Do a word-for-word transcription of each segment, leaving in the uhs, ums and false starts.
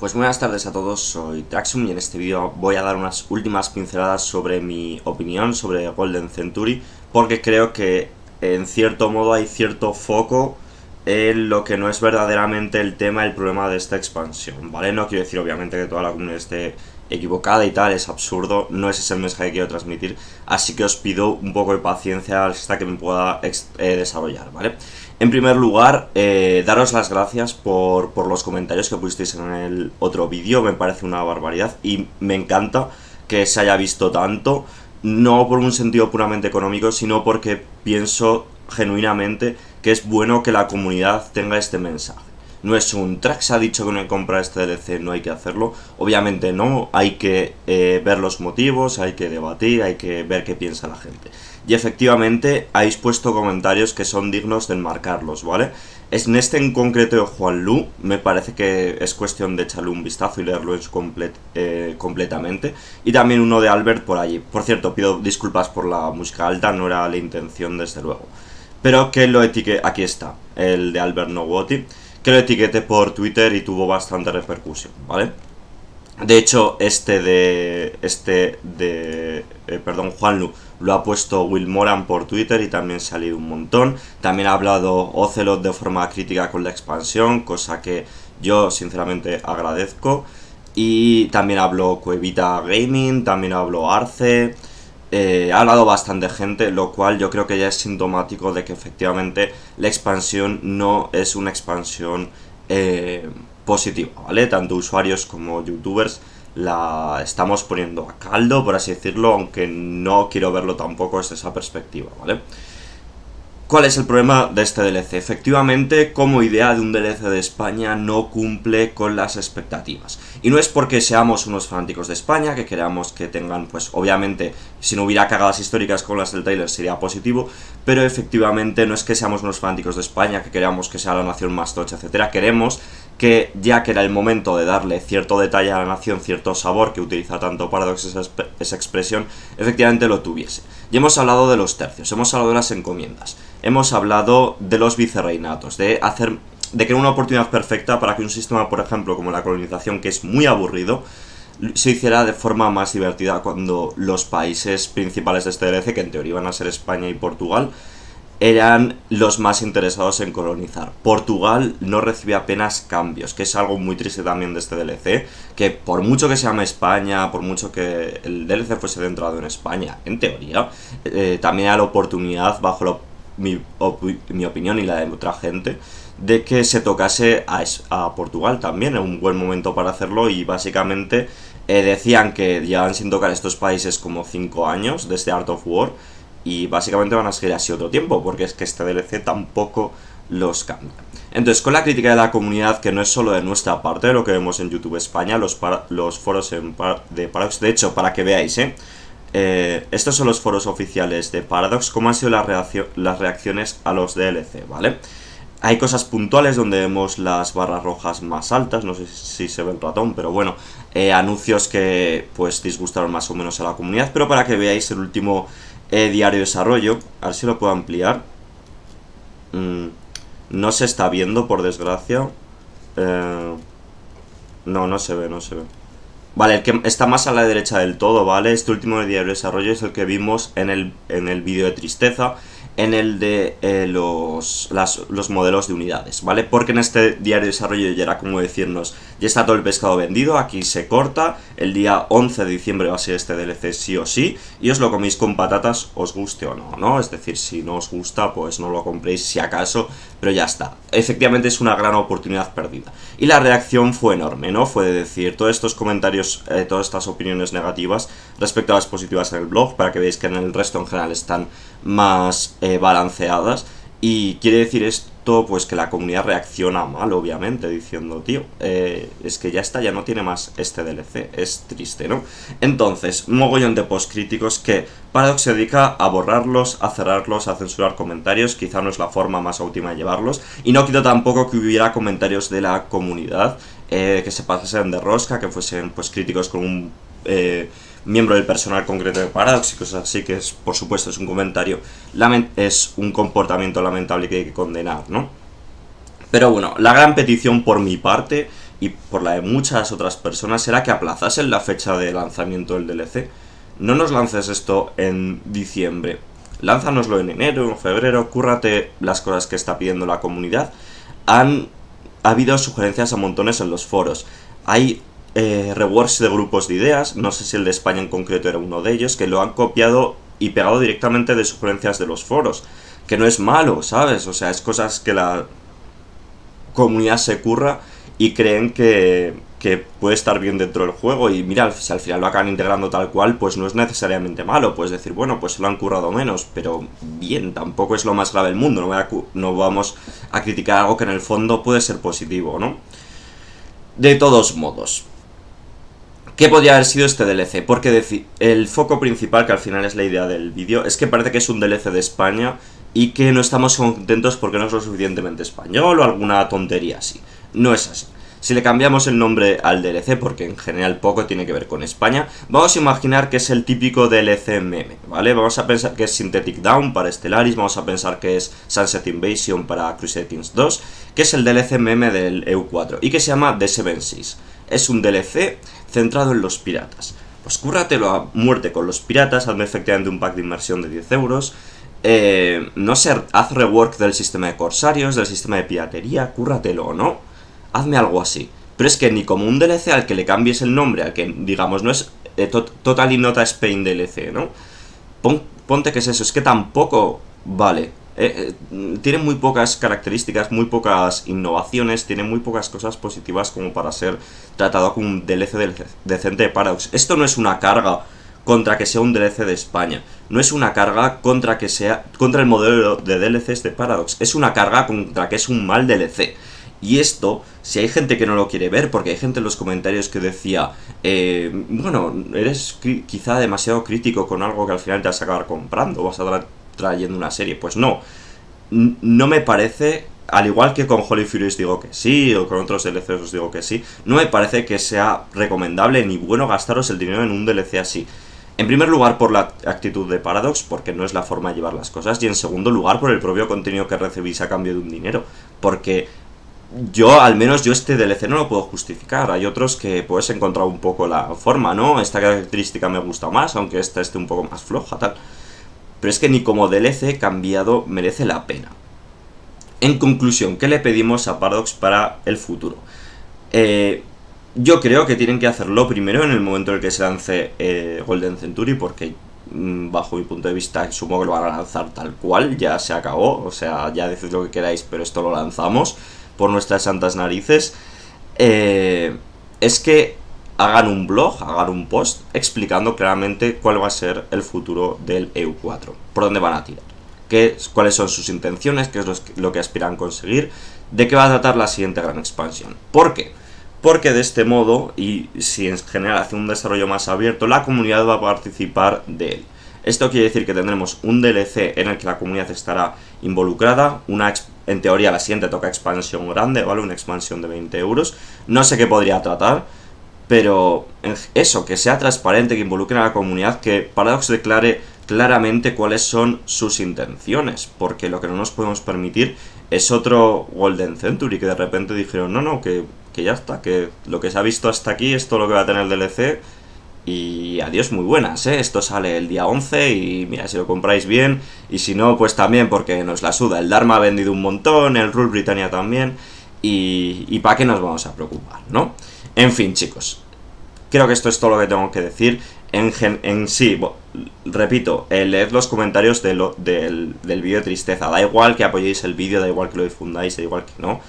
Pues buenas tardes a todos, soy Traxium y en este vídeo voy a dar unas últimas pinceladas sobre mi opinión sobre Golden Century, porque creo que en cierto modo hay cierto foco en lo que no es verdaderamente el tema, el problema de esta expansión, ¿vale? No quiero decir obviamente que toda la comunidad esté equivocada y tal, es absurdo, no ese es el mensaje que quiero transmitir, así que os pido un poco de paciencia hasta que me pueda eh, desarrollar, ¿vale? En primer lugar, eh, daros las gracias por, por los comentarios que pusisteis en el otro vídeo, me parece una barbaridad y me encanta que se haya visto tanto, no por un sentido puramente económico, sino porque pienso genuinamente que es bueno que la comunidad tenga este mensaje. No es un Trax ha dicho que no hay que comprar este D L C, no hay que hacerlo. Obviamente no, hay que eh, ver los motivos, hay que debatir, hay que ver qué piensa la gente. Y efectivamente habéis puesto comentarios que son dignos de enmarcarlos, ¿vale? En este en concreto de Juanlu, me parece que es cuestión de echarle un vistazo y leerlo complet, eh, completamente. Y también uno de Albert por allí. Por cierto, pido disculpas por la música alta, no era la intención desde luego. Pero que lo etiquete, aquí está, el de Albert Nowoti, que lo etiqueté por Twitter y tuvo bastante repercusión, ¿vale? De hecho, este de... este de... Eh, perdón, Juanlu, lo ha puesto Will Moran por Twitter y también se ha leído un montón. También ha hablado Ocelot de forma crítica con la expansión, cosa que yo sinceramente agradezco. Y también habló Cuevita Gaming, también habló Arce. Eh, ha hablado bastante gente, lo cual yo creo que ya es sintomático de que efectivamente la expansión no es una expansión eh, positiva, ¿vale? Tanto usuarios como youtubers la estamos poniendo a caldo, por así decirlo, aunque no quiero verlo tampoco desde esa perspectiva, ¿vale? ¿Cuál es el problema de este D L C? Efectivamente, como idea de un D L C de España no cumple con las expectativas. Y no es porque seamos unos fanáticos de España, que queramos que tengan, pues obviamente, si no hubiera cagadas históricas con las del trailer sería positivo, pero efectivamente no es que seamos unos fanáticos de España, que queramos que sea la nación más tocha, etcétera. Queremos que, ya que era el momento de darle cierto detalle a la nación, cierto sabor que utiliza tanto Paradox esa, esa expresión, efectivamente lo tuviese. Y hemos hablado de los tercios, hemos hablado de las encomiendas, hemos hablado de los vicerreinatos, de hacer, de crear una oportunidad perfecta para que un sistema, por ejemplo, como la colonización, que es muy aburrido, se hiciera de forma más divertida cuando los países principales de este D L C, que en teoría van a ser España y Portugal, eran los más interesados en colonizar. Portugal no recibe apenas cambios, que es algo muy triste también de este D L C, que por mucho que se llame España, por mucho que el D L C fuese centrado en España, en teoría, eh, también era la oportunidad, bajo la, mi, op mi opinión y la de otra gente, de que se tocase a, a Portugal también, en un buen momento para hacerlo, y básicamente eh, decían que llevaban sin tocar estos países como cinco años desde Art of War, y básicamente van a seguir así otro tiempo, porque es que este D L C tampoco los cambia. Entonces, con la crítica de la comunidad, que no es solo de nuestra parte, de lo que vemos en YouTube España, los, para, los foros en par, de Paradox, de hecho, para que veáis, ¿eh? Eh, estos son los foros oficiales de Paradox, cómo han sido las, reaccio las reacciones a los D L C, ¿vale? Hay cosas puntuales donde vemos las barras rojas más altas, no sé si se ve el ratón, pero bueno, eh, anuncios que pues disgustaron más o menos a la comunidad, pero para que veáis el último... Eh, diario de desarrollo, a ver si lo puedo ampliar. Mm, no se está viendo, por desgracia. Eh, no, no se ve, no se ve. Vale, el que está más a la derecha del todo, ¿vale? Este último diario de desarrollo es el que vimos en el, en el vídeo de tristeza, en el de eh, los, las, los modelos de unidades, ¿vale? Porque en este diario de desarrollo ya era como decirnos, ya está todo el pescado vendido, aquí se corta, el día once de diciembre va a ser este D L C sí o sí, y os lo coméis con patatas, os guste o no, ¿no? Es decir, si no os gusta, pues no lo compréis si acaso, pero ya está. Efectivamente es una gran oportunidad perdida. Y la reacción fue enorme, ¿no? Fue de decir, todos estos comentarios, eh, todas estas opiniones negativas respecto a las positivas en el blog, para que veáis que en el resto en general están más... Eh, balanceadas, y quiere decir esto pues que la comunidad reacciona mal, obviamente, diciendo, tío, eh, es que ya está, ya no tiene más este D L C, es triste, ¿no? Entonces, un mogollón de post críticos que Paradox se dedica a borrarlos, a cerrarlos, a censurar comentarios, quizá no es la forma más óptima de llevarlos, y no quito tampoco que hubiera comentarios de la comunidad eh, que se pasasen de rosca, que fuesen pues críticos con un... Eh, miembro del personal concreto de Paradox y cosas así, que es, por supuesto es un comentario, es un comportamiento lamentable que hay que condenar, ¿no? Pero bueno, la gran petición por mi parte y por la de muchas otras personas, era que aplazasen la fecha de lanzamiento del D L C. No nos lances esto en diciembre, lánzanoslo en enero, en febrero, cúrrate las cosas que está pidiendo la comunidad. Han ha habido sugerencias a montones en los foros. Hay eh, rewards de grupos de ideas, no sé si el de España en concreto era uno de ellos, que lo han copiado y pegado directamente de sugerencias de los foros. Que no es malo, ¿sabes? O sea, es cosas que la comunidad se curra y creen que, que puede estar bien dentro del juego. Y mira, si al final lo acaban integrando tal cual, pues no es necesariamente malo. Puedes decir, bueno, pues se lo han currado menos, pero bien, tampoco es lo más grave del mundo. No, voy a, no vamos a criticar algo que en el fondo puede ser positivo, ¿no? De todos modos, ¿qué podría haber sido este D L C? Porque el foco principal, que al final es la idea del vídeo, es que parece que es un D L C de España y que no estamos contentos porque no es lo suficientemente español o alguna tontería así. No es así. Si le cambiamos el nombre al D L C, porque en general poco tiene que ver con España, vamos a imaginar que es el típico D L C meme, ¿vale? Vamos a pensar que es Synthetic Dawn para Stellaris, vamos a pensar que es Sunset Invasion para Crusader Kings dos, que es el D L C meme del E U cuatro y que se llama The Seven Seas. Es un D L C centrado en los piratas. Pues cúrratelo a muerte con los piratas, hazme efectivamente un pack de inmersión de diez euros, eh, no sé, haz rework del sistema de corsarios, del sistema de piratería, cúrratelo, ¿no? Hazme algo así. Pero es que ni como un D L C al que le cambies el nombre, al que, digamos, no es eh, to Total y Nota Spain D L C, ¿no? Pon ponte que es eso, es que tampoco vale. Eh, eh, tiene muy pocas características, muy pocas innovaciones, tiene muy pocas cosas positivas como para ser tratado como un D L C de decente de Paradox. Esto no es una carga contra que sea un D L C de España, no es una carga contra que sea contra el modelo de D L Cs de Paradox, es una carga contra que es un mal D L C. Y esto, si hay gente que no lo quiere ver, porque hay gente en los comentarios que decía, eh, bueno, eres quizá demasiado crítico con algo que al final te vas a acabar comprando, vas a dar trayendo una serie, pues no, no me parece, al igual que con Holy Fury os digo que sí, o con otros D L Cs os digo que sí, no me parece que sea recomendable ni bueno gastaros el dinero en un D L C así. En primer lugar, por la actitud de Paradox, porque no es la forma de llevar las cosas, y en segundo lugar, por el propio contenido que recibís a cambio de un dinero, porque yo, al menos yo este D L C no lo puedo justificar. Hay otros que puedes encontrar un poco la forma, ¿no? Esta característica me gusta más, aunque esta esté un poco más floja, tal. Pero es que ni como D L C cambiado merece la pena. En conclusión, ¿qué le pedimos a Paradox para el futuro? Eh, yo creo que tienen que hacerlo primero en el momento en el que se lance eh, Golden Century, porque mmm, bajo mi punto de vista supongo que lo van a lanzar tal cual, ya se acabó, o sea, ya decid lo que queráis, pero esto lo lanzamos por nuestras santas narices. Eh, es que hagan un blog, hagan un post explicando claramente cuál va a ser el futuro del E U cuatro, por dónde van a tirar, qué, cuáles son sus intenciones, qué es los, lo que aspiran a conseguir, de qué va a tratar la siguiente gran expansión. ¿Por qué? Porque de este modo, y si en general hace un desarrollo más abierto, la comunidad va a participar de él. Esto quiere decir que tendremos un D L C en el que la comunidad estará involucrada, una en teoría la siguiente toca expansión grande, ¿vale? Una expansión de veinte euros, no sé qué podría tratar, pero eso, que sea transparente, que involucre a la comunidad, que Paradox declare claramente cuáles son sus intenciones, porque lo que no nos podemos permitir es otro Golden Century, que de repente dijeron, no, no, que, que ya está, que lo que se ha visto hasta aquí es todo lo que va a tener el D L C, y adiós muy buenas, ¿eh? Esto sale el día once y mira, si lo compráis bien, y si no, pues también, porque nos la suda, el Dharma ha vendido un montón, el Rule Britannia también, y, y ¿para qué nos vamos a preocupar, no? En fin, chicos, creo que esto es todo lo que tengo que decir. En, gen en sí, bo, repito, eh, leed los comentarios de lo, del, del vídeo de tristeza. Da igual que apoyéis el vídeo, da igual que lo difundáis, da igual que no.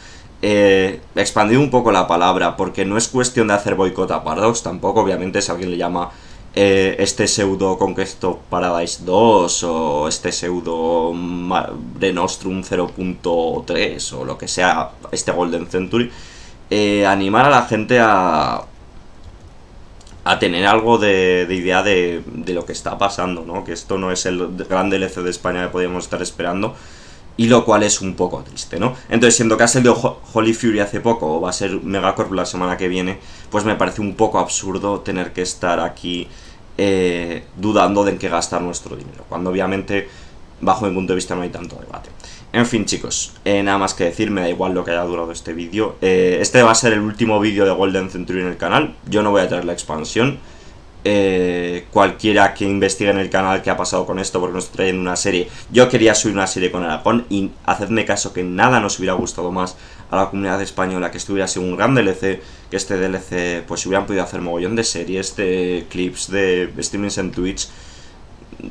Eh, expandid un poco la palabra, porque no es cuestión de hacer boicot a Paradox tampoco. Obviamente, si alguien le llama eh, este pseudo Conquesto Paradise dos o este pseudo Mare Nostrum cero punto tres o lo que sea, este Golden Century. Eh, animar a la gente a, a tener algo de, de idea de, de lo que está pasando, ¿no? Que esto no es el gran D L C de España que podíamos estar esperando, y lo cual es un poco triste, ¿no? Entonces, siendo que ha salido Holy Fury hace poco, o va a ser Megacorp la semana que viene, pues me parece un poco absurdo tener que estar aquí eh, dudando de en qué gastar nuestro dinero, cuando obviamente, bajo mi punto de vista, no hay tanto debate. En fin, chicos, eh, nada más que decir, me da igual lo que haya durado este vídeo. Eh, este va a ser el último vídeo de Golden Century en el canal. Yo no voy a traer la expansión. Eh, cualquiera que investigue en el canal qué ha pasado con esto, porque nos traen una serie. Yo quería subir una serie con Aracón y hacedme caso que nada nos hubiera gustado más a la comunidad española que estuviera siendo un gran D L C, que este D L C, pues hubieran podido hacer mogollón de series, de clips, de streamings en Twitch.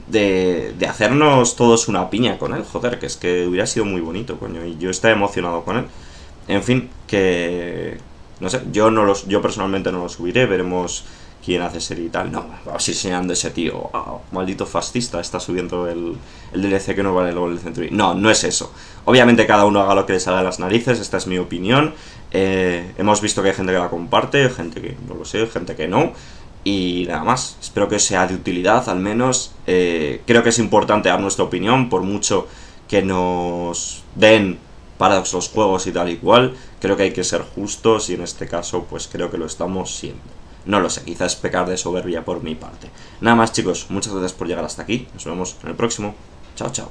De, de hacernos todos una piña con él, joder, que es que hubiera sido muy bonito, coño, y yo estaba emocionado con él. En fin, que... no sé, yo no los yo personalmente no lo subiré, veremos quién hace serie y tal. No, vamos enseñando ese tío, oh, maldito fascista, está subiendo el, el D L C que no vale luego el Century. No, no es eso. Obviamente cada uno haga lo que le salga de las narices, esta es mi opinión. Eh, hemos visto que hay gente que la comparte, gente que no lo sé, gente que no. Y nada más, espero que sea de utilidad al menos, eh, creo que es importante dar nuestra opinión, por mucho que nos den Paradox los juegos y tal y cual, creo que hay que ser justos y en este caso pues creo que lo estamos siendo. No lo sé, quizás pecar de soberbia por mi parte. Nada más, chicos, muchas gracias por llegar hasta aquí, nos vemos en el próximo, chao chao.